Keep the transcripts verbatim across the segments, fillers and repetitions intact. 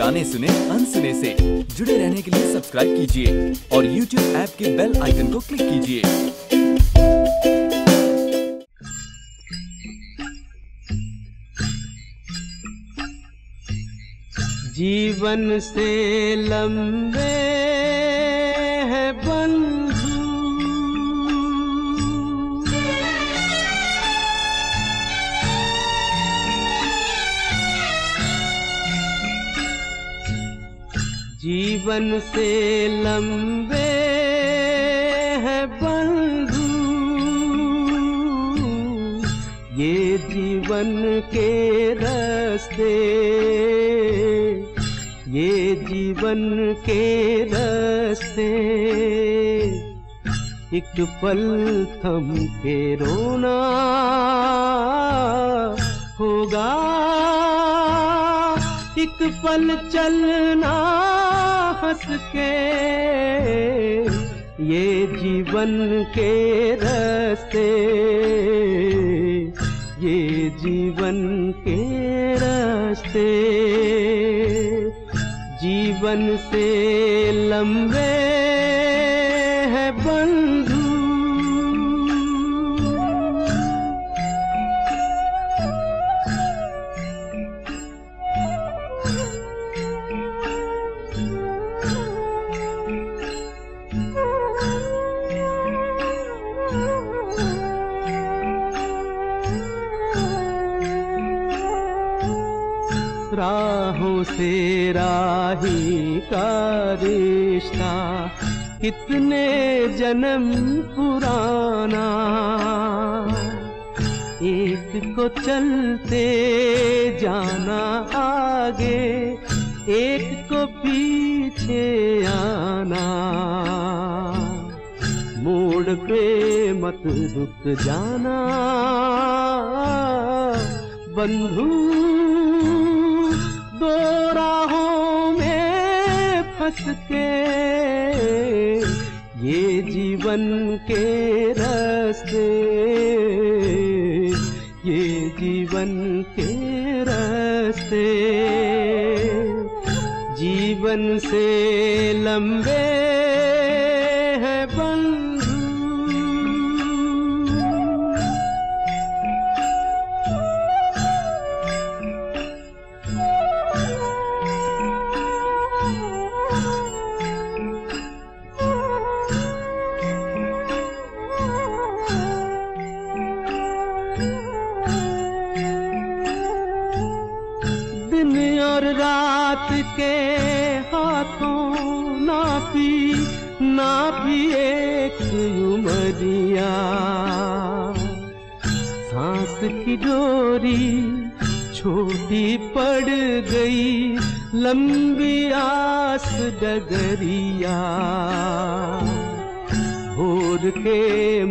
गाने सुने अनसुने से जुड़े रहने के लिए सब्सक्राइब कीजिए और YouTube ऐप के बेल आइकन को क्लिक कीजिए। जीवन से लंबे हैं बंधु, जीवन से लंबे हैं बंधु, ये जीवन के रास्ते, ये जीवन के रास्ते। एक पल थम के रोना होगा, एक पल चलना हंस के, ये जीवन के रास्ते, ये जीवन के रास्ते। जीवन से लंबे हैं बंधु, राहों से राही का रिश्ता कितने जन्म पुराना, एक को चलते जाना आगे, एक को पीछे आना। मोड़ पे मत रुक जाना बंधु, दो राहों में फंस के, ये जीवन के रास्ते, ये जीवन के रास्ते। जीवन से लंबे हैं बंधु, रात के हाथों ना पी ना पी एक उमरिया, सांस की डोरी छोटी पड़ गई, लंबी आस डगरिया। भोर के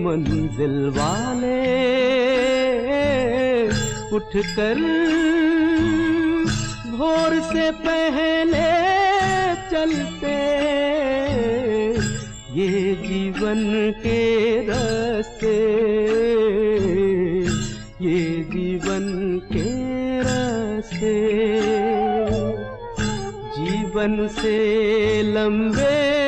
मंजिल वाले उठ कर भोर से पहले चलते, ये जीवन के रास्ते, ये जीवन के रास्ते। जीवन से लंबे